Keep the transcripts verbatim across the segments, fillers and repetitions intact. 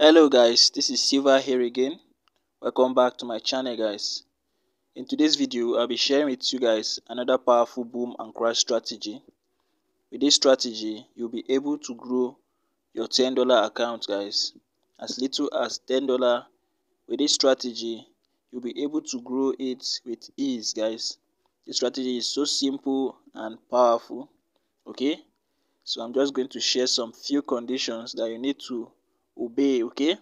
Hello guys, this is Silva here again. Welcome back to my channel guys. In today's video, I'll be sharing with you guys another powerful boom and crash strategy. With this strategy, you'll be able to grow your ten dollar account guys. As little as ten dollars, with this strategy, you'll be able to grow it with ease guys. This strategy is so simple and powerful, okay? So I'm just going to share some few conditions that you need to obey, okay,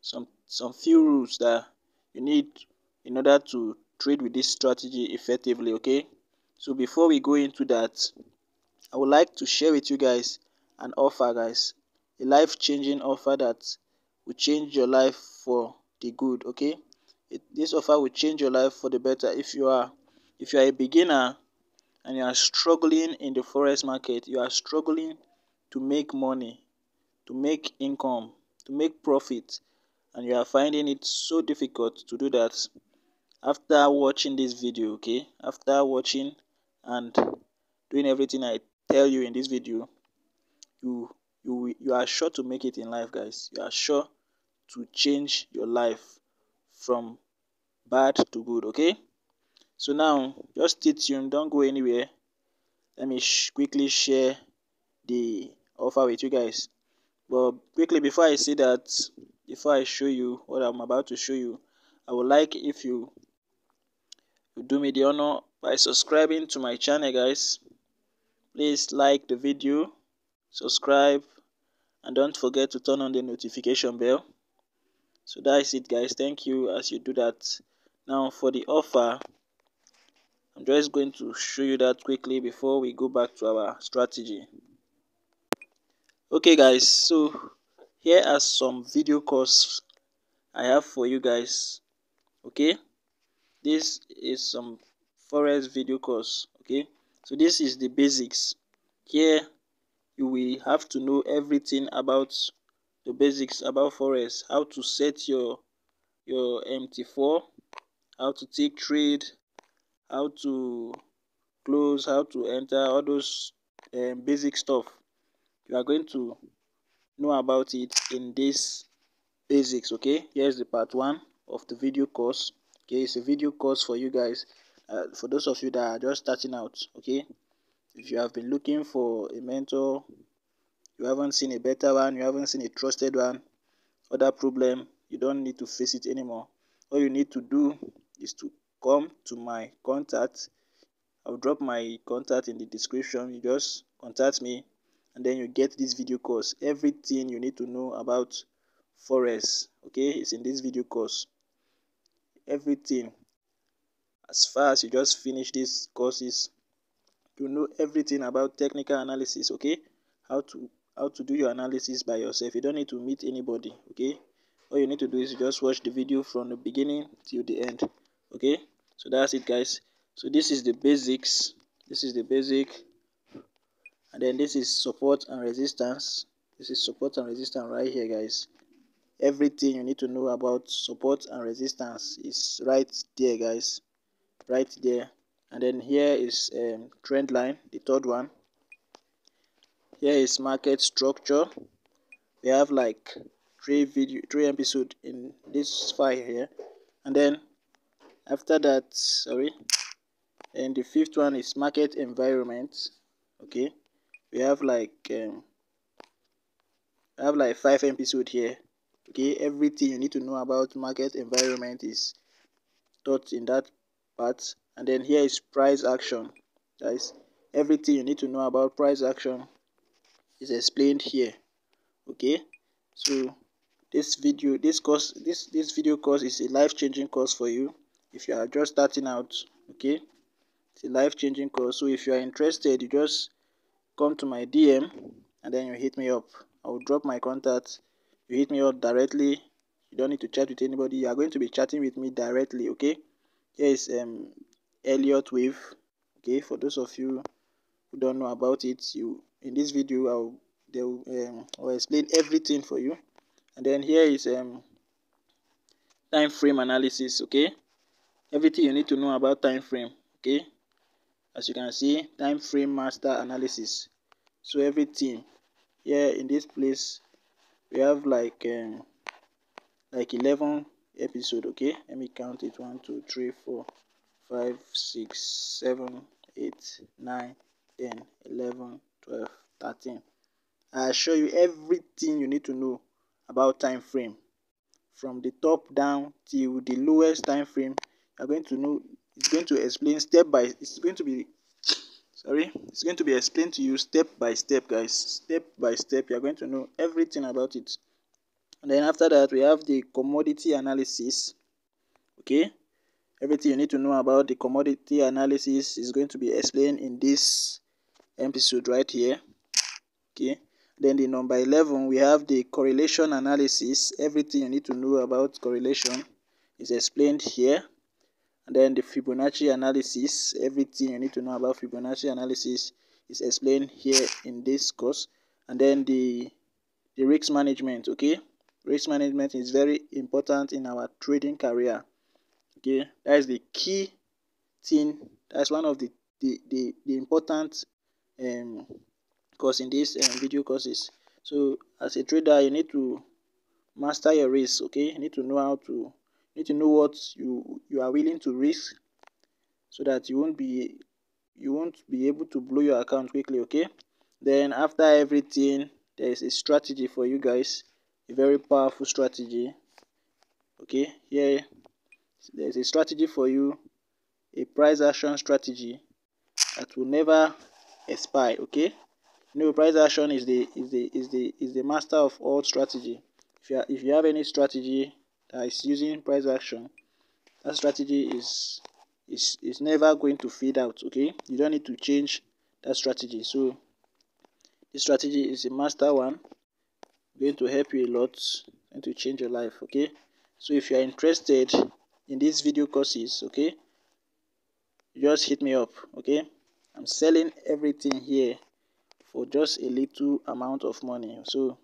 some some few rules that you need in order to trade with this strategy effectively, okay? So before we go into that, I would like to share with you guys an offer guys, a life-changing offer that will change your life for the good, okay? It, this offer will change your life for the better. If you are if you are a beginner and you are struggling in the forex market, you are struggling to make money, to make income, to make profit, and you are finding it so difficult to do that, after watching this video, okay, after watching and doing everything I tell you in this video, you you you are sure to make it in life guys. You are sure to change your life from bad to good, okay? So now just stay tuned, don't go anywhere. Let me sh quickly share the offer with you guys. But quickly, before I say that, before I show you what I'm about to show you, I would like if you, you do me the honor by subscribing to my channel guys. Please like the video, subscribe, and don't forget to turn on the notification bell. So that is it guys, thank you as you do that. Now for the offer, I'm just going to show you that quickly before we go back to our strategy. Okay guys, so here are some video courses I have for you guys, okay? This is some forex video course, okay? So this is the basics. Here you will have to know everything about the basics about forex, how to set your your M T four, how to take trade, how to close, how to enter, all those um, basic stuff. You are going to know about it in this basics, okay? Here's the part one of the video course, okay? It's a video course for you guys, uh, for those of you that are just starting out, okay? If you have been looking for a mentor, you haven't seen a better one, you haven't seen a trusted one, other problem, you don't need to face it anymore. All you need to do is to come to my contact. I'll drop my contact in the description. You just contact me, and then you get this video course. Everything you need to know about forex, okay, it's in this video course. Everything. As far as you just finish these courses, you know everything about technical analysis, okay? How to how to do your analysis by yourself. You don't need to meet anybody, okay? All you need to do is just watch the video from the beginning till the end, okay? So that's it guys. So this is the basics. This is the basic. And then this is support and resistance. This is support and resistance right here guys. Everything you need to know about support and resistance is right there guys, right there. And then here is um, trend line, the third one. Here is market structure. We have like three video three episodes in this file here. And then after that, sorry, and the fifth one is market environment, okay? We have like um, I have like five episodes here, okay? Everything you need to know about market environment is taught in that part. And then here is price action guys. Everything you need to know about price action is explained here, okay? So this video this course this this video course is a life-changing course for you if you are just starting out, okay? It's a life-changing course. So if you are interested, you just come to my D M and then you hit me up. I will drop my contact. You hit me up directly. You don't need to chat with anybody. You are going to be chatting with me directly, okay? Here is um Elliott Wave, okay? For those of you who don't know about it, you in this video I will they will, um, I will explain everything for you. And then here is um time frame analysis, okay? Everything you need to know about time frame, okay? As you can see, time frame master analysis. So everything here in this place, we have like um, like eleven episode. Okay, let me count it. One two three four five six seven eight nine ten eleven twelve thirteen. I'll show you everything you need to know about time frame, from the top down till the lowest time frame. You're going to know, it's going to explain step by, it's going to be sorry it's going to be explained to you step by step, guys. Step by step, you're going to know everything about it. And then after that, we have the commodity analysis. Okay, everything you need to know about the commodity analysis is going to be explained in this episode right here. Okay, then the number eleven, we have the correlation analysis. Everything you need to know about correlation is explained here. And then the Fibonacci analysis, everything you need to know about Fibonacci analysis is explained here in this course. And then the the risk management. Okay, risk management is very important in our trading career. Okay, that is the key thing. That's one of the the the, the important um course in this um, video courses. So as a trader, you need to master your risk. Okay, you need to know how to you need to know what you you are willing to risk, so that you won't be you won't be able to blow your account quickly. Okay, then after everything, there is a strategy for you guys, a very powerful strategy. Okay, here there's a strategy for you, a price action strategy that will never expire. Okay, you know, price action is the is the is the is the master of all strategy. If you are, if you have any strategy that is using price action, that strategy is is is never going to fade out. Okay, you don't need to change that strategy. So this strategy is a master one, going to help you a lot and to change your life. Okay, so if you are interested in these video courses, okay, just hit me up. Okay, I'm selling everything here for just a little amount of money, so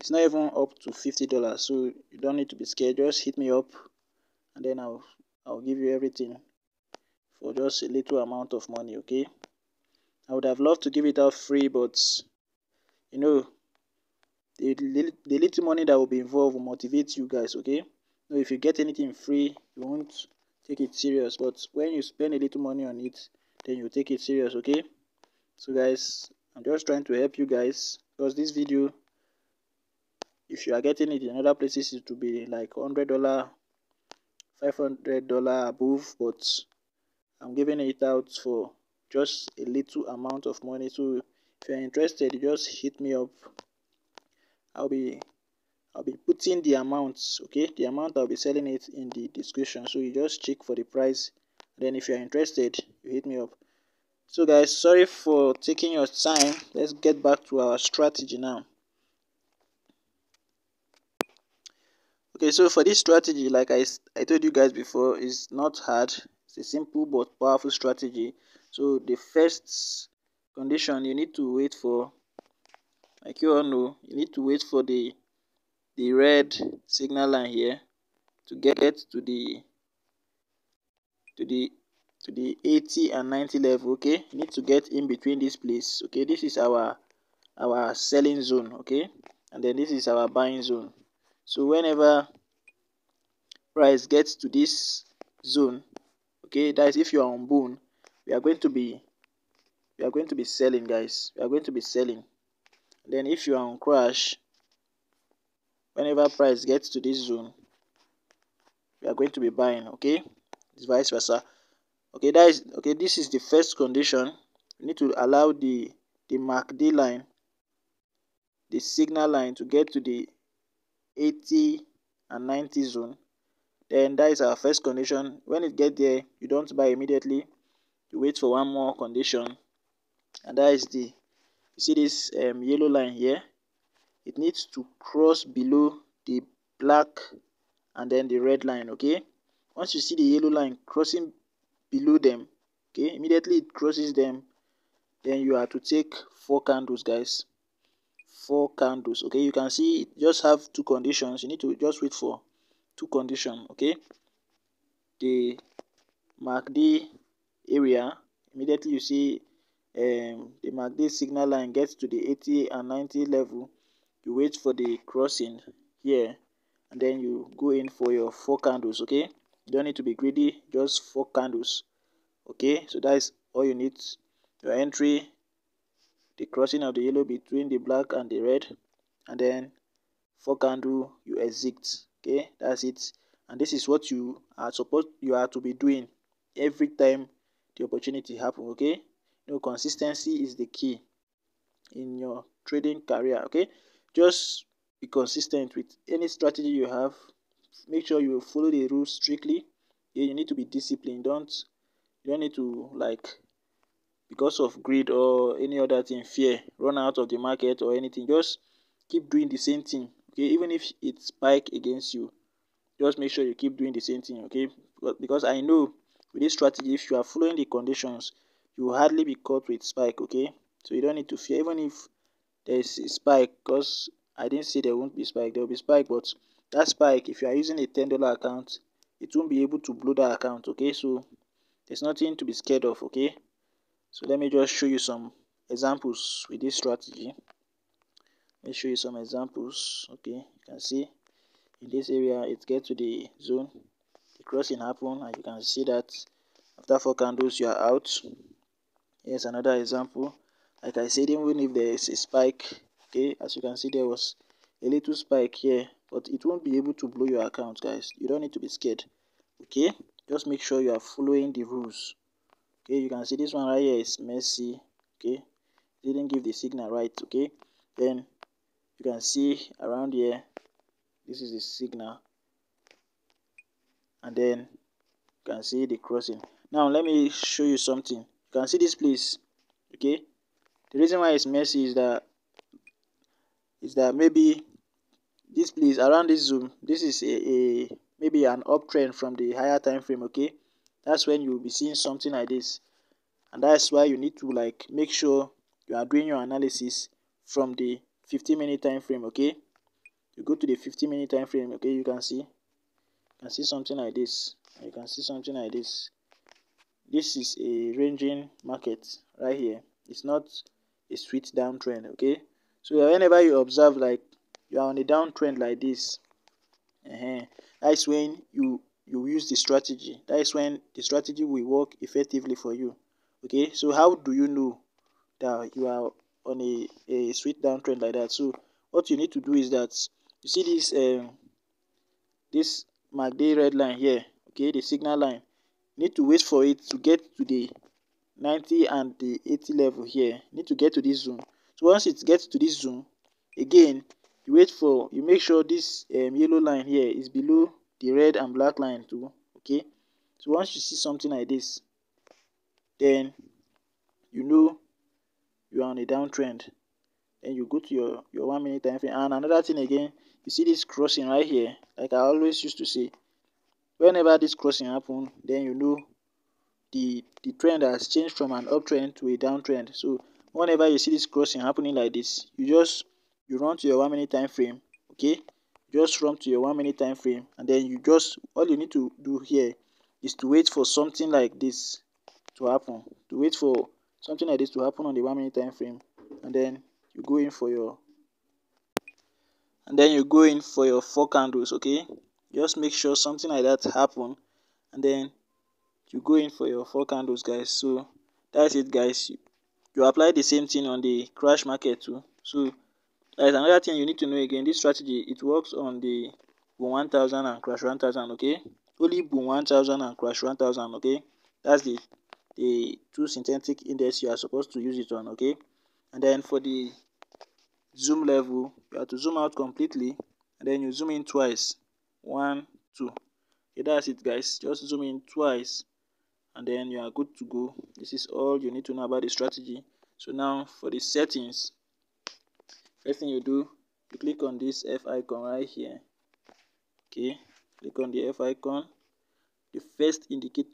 it's not even up to fifty dollars. So you don't need to be scared. Just hit me up, and then I'll I'll give you everything for just a little amount of money. Okay, I would have loved to give it out free, but you know, the the, the little money that will be involved will motivate you guys. Okay. So if you get anything free, you won't take it serious, but when you spend a little money on it, then you take it serious. Okay, so guys, I'm just trying to help you guys, because this video, if you are getting it in other places, it will be like one hundred dollars, five hundred dollars above, but I'm giving it out for just a little amount of money. So if you're interested, just hit me up. I'll be I'll be putting the amounts, okay, the amount I'll be selling it in the description. So you just check for the price. Then if you're interested, you hit me up. So guys, sorry for taking your time. Let's get back to our strategy now. Okay, so for this strategy, like I, I told you guys before, it's not hard. It's a simple but powerful strategy. So the first condition you need to wait for, like you all know, you need to wait for the the red signal line here to get to the to the to the eighty and ninety level. Okay, you need to get in between this place. Okay, this is our our selling zone. Okay, and then this is our buying zone. So whenever price gets to this zone, okay, that is if you are on Boom, we are going to be we are going to be selling, guys. We are going to be selling. And then if you are on Crash, whenever price gets to this zone, we are going to be buying. Okay, it's vice versa. Okay, that is okay. This is the first condition. We need to allow the the M A C D line, the signal line, to get to the eighty and ninety zone. Then that is our first condition. When it gets there, you don't buy immediately. You wait for one more condition, and that is the, you see this um, yellow line here. It needs to cross below the black and then the red line. Okay, once you see the yellow line crossing below them, okay, immediately it crosses them, then you have to take four candles, guys. Four candles. Okay, you can see it just have two conditions. You need to just wait for two conditions. Okay, the M A C D area, immediately you see um, the M A C D signal line gets to the eighty and ninety level. You wait for the crossing here, and then you go in for your four candles. Okay, you don't need to be greedy, just four candles. Okay, so that is all you need. Your entry, the crossing of the yellow between the black and the red, and then four candle, you exit. Okay, that's it. And this is what you are supposed you are to be doing every time the opportunity happens. Okay, you know, consistency is the key in your trading career. Okay, just be consistent with any strategy you have. Make sure you follow the rules strictly. Yeah, you need to be disciplined. Don't you don't need to, like, because of greed or any other thing, fear, run out of the market or anything. Just keep doing the same thing. Okay, even if it spike against you, just make sure you keep doing the same thing. Okay, because I know with this strategy, if you are following the conditions, you will hardly be caught with spike. Okay, so you don't need to fear, even if there is a spike, because I didn't say there won't be spike. There will be spike, but that spike, if you are using a ten dollar account, it won't be able to blow that account. Okay, so there's nothing to be scared of. Okay, so let me just show you some examples with this strategy. Let me show you some examples. Okay, you can see in this area, it gets to the zone, the crossing happen, and you can see that after four candles, you are out. Here's another example. Like I said, even if there is a spike, okay, as you can see, there was a little spike here, but it won't be able to blow your account, guys. You don't need to be scared. Okay, just make sure you are following the rules. Okay, you can see this one right here is messy. Okay, didn't give the signal right. Okay, then you can see around here, this is the signal, and then you can see the crossing. Now let me show you something. You can see this place. Okay, the reason why it's messy is that is that maybe this place around this zone, this is a, a maybe an uptrend from the higher time frame. Okay, that's when you'll be seeing something like this, and that's why you need to, like, make sure you are doing your analysis from the fifteen minute time frame. Okay, you go to the fifteen minute time frame. Okay, you can see you can see something like this, and you can see something like this. This is a ranging market right here. It's not a sweet downtrend. Okay, so whenever you observe, like, you are on a downtrend like this, uh-huh, that is when you you use the strategy. That is when the strategy will work effectively for you. Okay, so how do you know that you are on a, a sweet downtrend like that? So what you need to do is that you see this um this M A C D red line here. Okay, the signal line, you need to wait for it to get to the ninety and the eighty level here. You need to get to this zone. So once it gets to this zone, again, you wait for, you make sure this um, yellow line here is below the red and black line too. Okay, so once you see something like this, then you know you are on a downtrend. Then you go to your your one minute time frame. And another thing again, you see this crossing right here. Like I always used to say, whenever this crossing happens, then you know the the trend has changed from an uptrend to a downtrend. So whenever you see this crossing happening like this, you just you run to your one minute time frame. Okay, just run to your one minute time frame, and then you just, all you need to do here is to wait for something like this to happen, to wait for something like this to happen on the one minute time frame, and then you go in for your and then you go in for your four candles. Okay, just make sure something like that happen, and then you go in for your four candles, guys. So that's it, guys. You apply the same thing on the crash market too. So there's another thing you need to know again. This strategy, it works on the boom one thousand and crash one thousand. Okay, only boom one thousand and crash one thousand. Okay, that's the the two synthetic index you are supposed to use it on. Okay, and then for the zoom level, you have to zoom out completely, and then you zoom in twice, one two. Okay, that's it, guys. Just zoom in twice, and then you are good to go. This is all you need to know about the strategy. So now for the settings, first thing you do, you click on this F icon right here. Okay, click on the F icon. The first indicator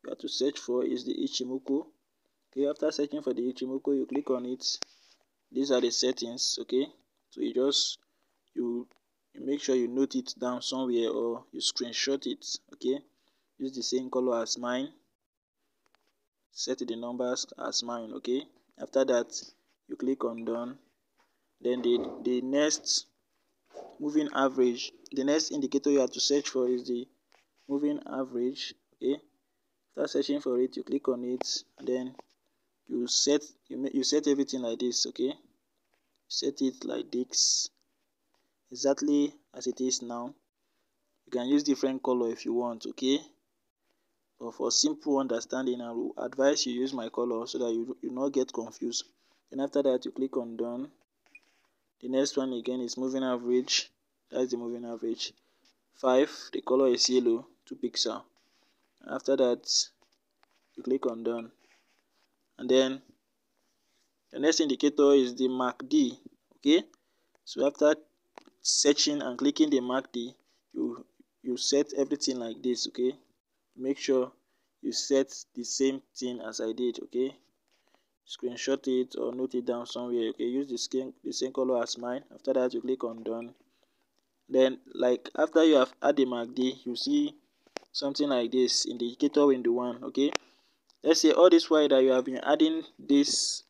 you have to search for is the Ichimoku. Okay, after searching for the Ichimoku, you click on it. These are the settings. Okay, so you just you, you make sure you note it down somewhere, or you screenshot it. Okay, use the same color as mine, set the numbers as mine. Okay, after that, you click on done. Then the the next moving average. The next indicator you have to search for is the moving average. Okay, after searching for it, you click on it, and then you set you, you set everything like this. Okay, set it like this, exactly as it is now. You can use different color if you want. Okay, but for simple understanding, I will advise you use my color so that you do not get confused. And after that, you click on done. The next one again is moving average. That's the moving average. Five, the color is yellow, two pixel. After that, you click on done. And then the next indicator is the M A C D. Okay, so after searching and clicking the M A C D, you you set everything like this. Okay, make sure you set the same thing as I did. Okay, screenshot it or note it down somewhere. Okay, use the skin the same color as mine. After that, you click on done. Then, like after you have added M A C D, you see something like this, indicator window one. Okay, let's say all this while that you have been adding this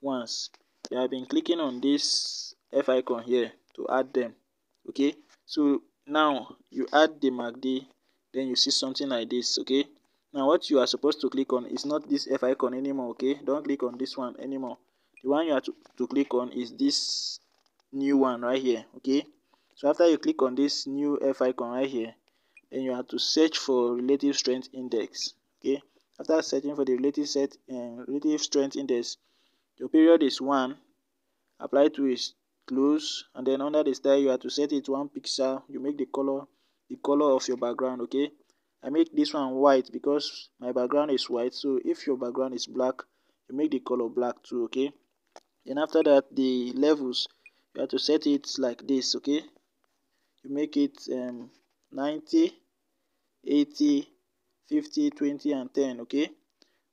once, you have been clicking on this F icon here to add them. Okay, so now you add the M A C D, then you see something like this. Okay, now what you are supposed to click on is not this F icon anymore. Okay, don't click on this one anymore. The one you have to, to click on is this new one right here. Okay, so after you click on this new F icon right here, then you have to search for relative strength index. Okay, after searching for the relative set and relative strength index, your period is one, apply to is close, and then under the style you have to set it one pixel. You make the color the color of your background. Okay, I make this one white because my background is white. So if your background is black, you make the color black too. Okay, then after that, the levels you have to set it like this. Okay, you make it um ninety, eighty, fifty, twenty and ten. Okay,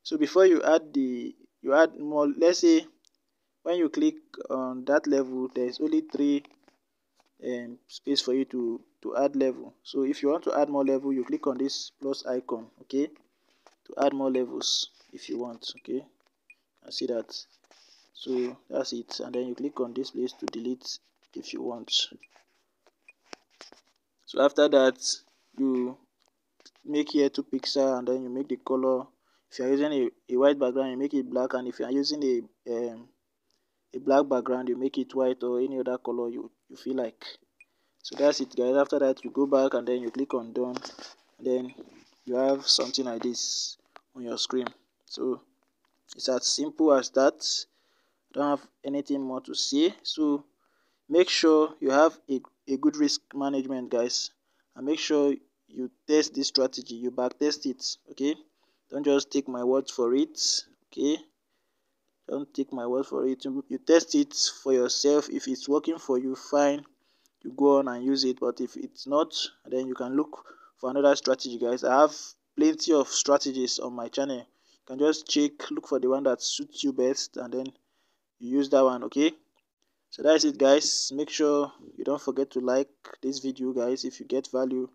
so before you add the you add more, let's say when you click on that level, there's only three um space for you to to add level. So if you want to add more level, you click on this plus icon, okay, to add more levels if you want. Okay, I see that. So that's it. And then you click on this place to delete if you want. So after that, you make here two pixel, and then you make the color. If you're using a, a white background, you make it black, and if you're using a um, a black background, you make it white or any other color you you feel like. So that's it, guys. After that, you go back and then you click on done, and then you have something like this on your screen. So it's as simple as that. Don't have anything more to say. So make sure you have a, a good risk management, guys, and make sure you test this strategy. You back test it. Okay, don't just take my word for it. Okay, don't take my word for it. You test it for yourself. If it's working for you, fine, you go on and use it. But if it's not, then you can look for another strategy, guys. I have plenty of strategies on my channel. You can just check, look for the one that suits you best, and then you use that one. Okay, so that's it, guys. Make sure you don't forget to like this video, guys. If you get value,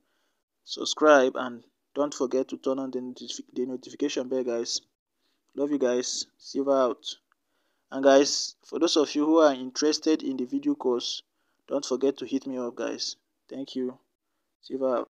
subscribe, and don't forget to turn on the, notifi the notification bell, guys. Love you guys. Silver out. And guys, for those of you who are interested in the video course, don't forget to hit me up, guys. Thank you. Silver out.